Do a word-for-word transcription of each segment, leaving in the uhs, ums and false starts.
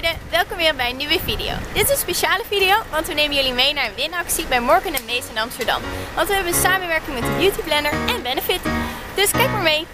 meiden, welkom weer bij een nieuwe video. Dit is een speciale video, want we nemen jullie mee naar een winactie bij Morgan en Mees in Amsterdam. Want we hebben een samenwerking met de Beautyblender en Benefit. Dus kijk maar mee!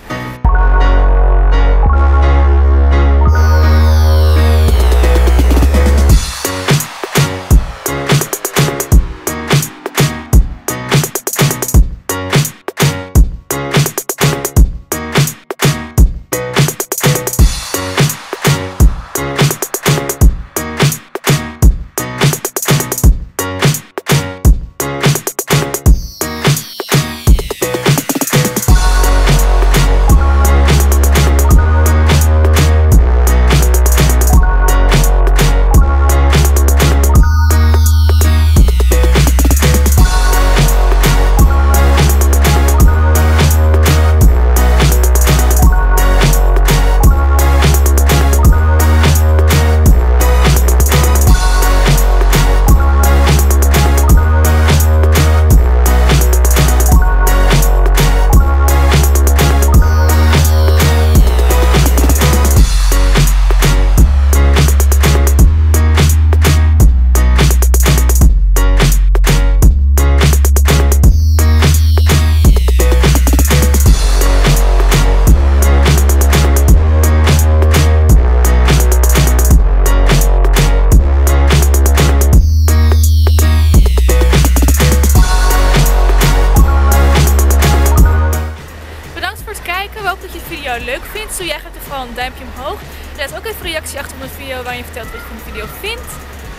Ik hoop dat je de video leuk vindt. Zo jij geeft er vooral een duimpje omhoog. Laat ook even een reactie achter op de video waarin je vertelt wat je van de video vindt.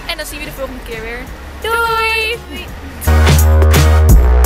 En dan zien we je de volgende keer weer. Doei! Doei.